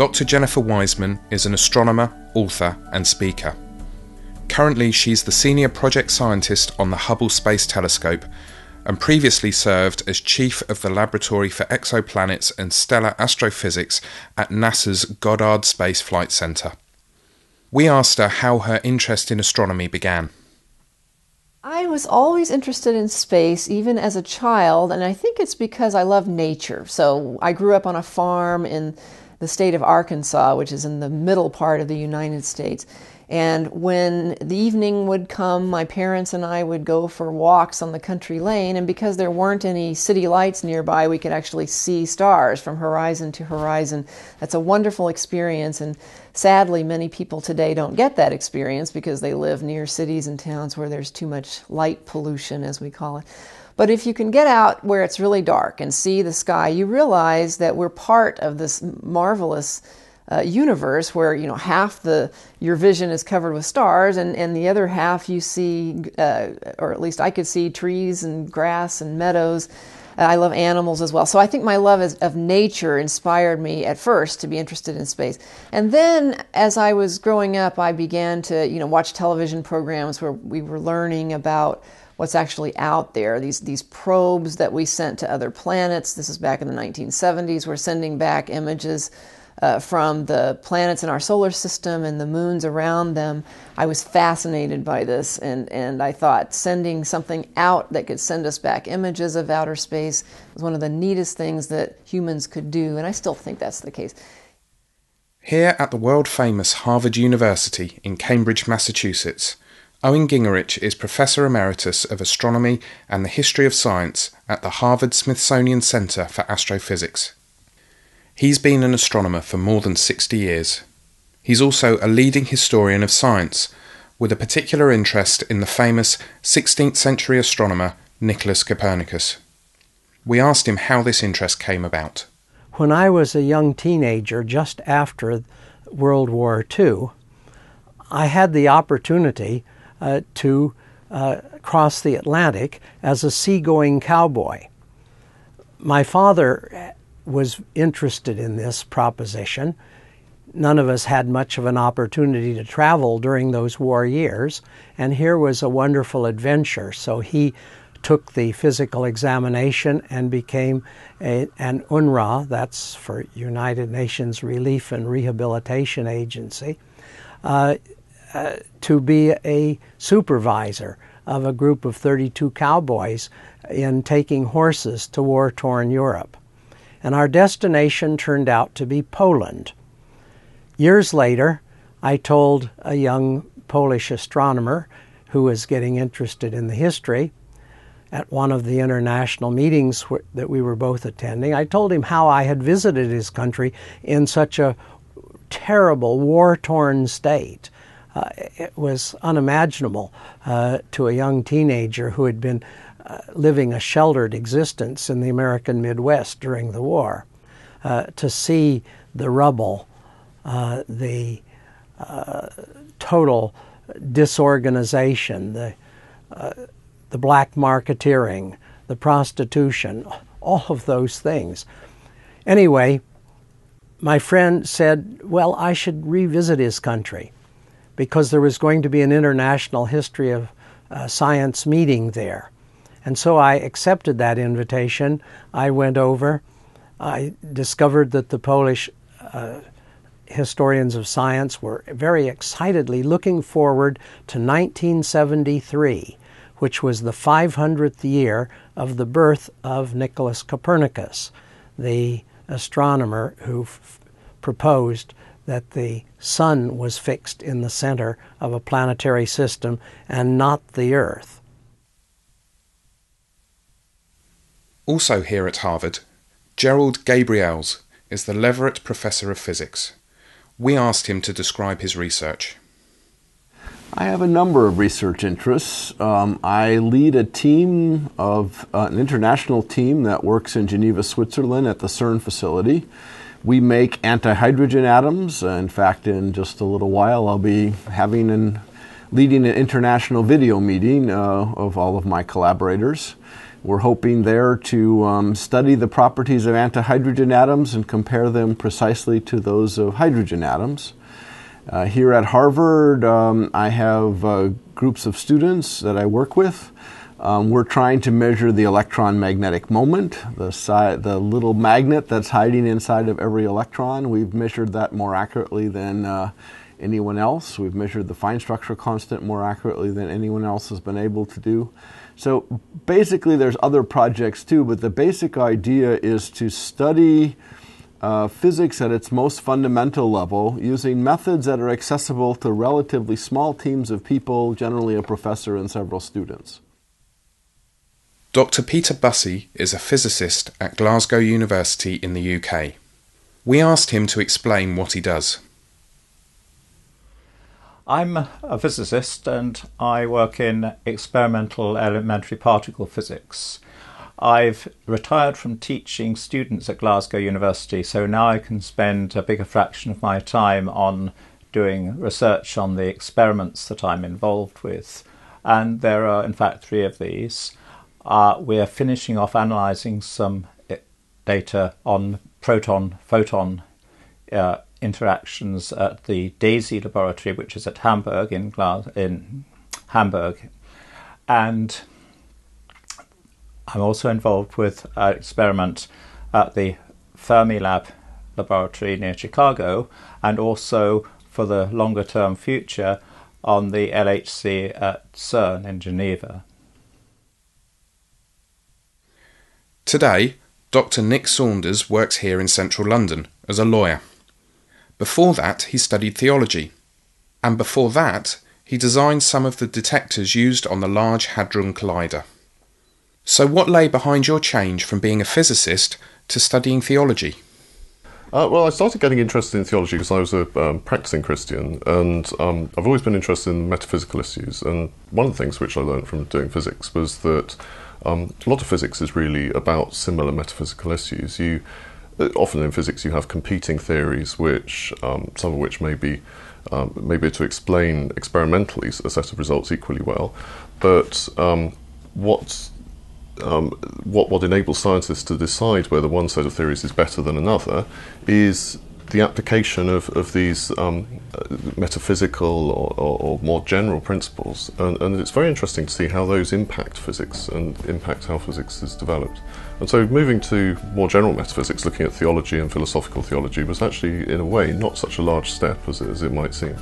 Dr. Jennifer Wiseman is an astronomer, author, and speaker. Currently, she's the senior project scientist on the Hubble Space Telescope and previously served as chief of the Laboratory for Exoplanets and Stellar Astrophysics at NASA's Goddard Space Flight Center. We asked her how her interest in astronomy began. I was always interested in space, even as a child, and I think it's because I love nature. So I grew up on a farm in the state of Arkansas, which is in the middle part of the United States. And when the evening would come, my parents and I would go for walks on the country lane, and because there weren't any city lights nearby, we could actually see stars from horizon to horizon. That's a wonderful experience, and sadly, many people today don't get that experience because they live near cities and towns where there's too much light pollution, as we call it. But if you can get out where it's really dark and see the sky, you realize that we're part of this marvelous universe where, you know, half your vision is covered with stars and the other half you see, or at least I could see, trees and grass and meadows. I love animals as well. So I think my love of nature inspired me at first to be interested in space. And then as I was growing up, I began to, watch television programs where we were learning about what's actually out there, these probes that we sent to other planets. This is back in the 1970s. We're sending back images from the planets in our solar system and the moons around them. I was fascinated by this, and I thought sending something out that could send us back images of outer space was one of the neatest things that humans could do, and I still think that's the case. Here at the world-famous Harvard University in Cambridge, Massachusetts, Owen Gingerich is Professor Emeritus of Astronomy and the History of Science at the Harvard-Smithsonian Center for Astrophysics. He's been an astronomer for more than 60 years. He's also a leading historian of science, with a particular interest in the famous 16th century astronomer Nicholas Copernicus. We asked him how this interest came about. When I was a young teenager, just after World War II, I had the opportunity to cross the Atlantic as a seagoing cowboy. My father was interested in this proposition. None of us had much of an opportunity to travel during those war years, and here was a wonderful adventure. So he took the physical examination and became an UNRRA, that's for United Nations Relief and Rehabilitation Agency, to be a supervisor of a group of 32 cowboys in taking horses to war-torn Europe. And our destination turned out to be Poland. Years later, I told a young Polish astronomer who was getting interested in the history at one of the international meetings that we were both attending, I told him how I had visited his country in such a terrible war-torn state. It was unimaginable to a young teenager who had been living a sheltered existence in the American Midwest during the war, to see the rubble, the total disorganization, the black marketeering, the prostitution, all of those things. Anyway, my friend said, well, I should revisit his country, because there was going to be an international history of science meeting there. And so I accepted that invitation. I went over. I discovered that the Polish historians of science were very excitedly looking forward to 1973, which was the 500th year of the birth of Nicholas Copernicus, the astronomer who proposed that the Sun was fixed in the center of a planetary system and not the Earth. Also here at Harvard, Gerald Gabrielse is the Leverett Professor of Physics. We asked him to describe his research. I have a number of research interests. I lead a team of an international team that works in Geneva, Switzerland at the CERN facility. We make antihydrogen atoms. In fact, in just a little while, I'll be leading an international video meeting of all of my collaborators. We're hoping there to study the properties of antihydrogen atoms and compare them precisely to those of hydrogen atoms. Here at Harvard, I have groups of students that I work with. We're trying to measure the electron magnetic moment, the little magnet that's hiding inside of every electron. We've measured that more accurately than anyone else. We've measured the fine structure constant more accurately than anyone else has been able to do. So basically there's other projects too, but the basic idea is to study physics at its most fundamental level using methods that are accessible to relatively small teams of people, generally a professor and several students. Dr. Peter Bussey is a physicist at Glasgow University in the UK. We asked him to explain what he does. I'm a physicist and I work in experimental elementary particle physics. I've retired from teaching students at Glasgow University, so now I can spend a bigger fraction of my time on doing research on the experiments that I'm involved with. And there are in fact 3 of these. We are finishing off analysing some data on proton-photon interactions at the DESY laboratory, which is at Hamburg in Hamburg, and I'm also involved with an experiment at the Fermilab laboratory near Chicago, and also for the longer term future on the LHC at CERN in Geneva. Today, Dr. Nick Saunders works here in central London as a lawyer. Before that, he studied theology, and before that, he designed some of the detectors used on the Large Hadron Collider. So what lay behind your change from being a physicist to studying theology? Well, I started getting interested in theology because I was a practicing Christian, and I've always been interested in metaphysical issues, and one of the things which I learned from doing physics was that a lot of physics is really about similar metaphysical issues. Often in physics you have competing theories, which some of which may be to explain experimentally a set of results equally well, but what enables scientists to decide whether one set of theories is better than another is the application of these metaphysical or more general principles, and it's very interesting to see how those impact physics and impact how physics is developed. And so moving to more general metaphysics, looking at theology and philosophical theology, was actually in a way not such a large step as it might seem.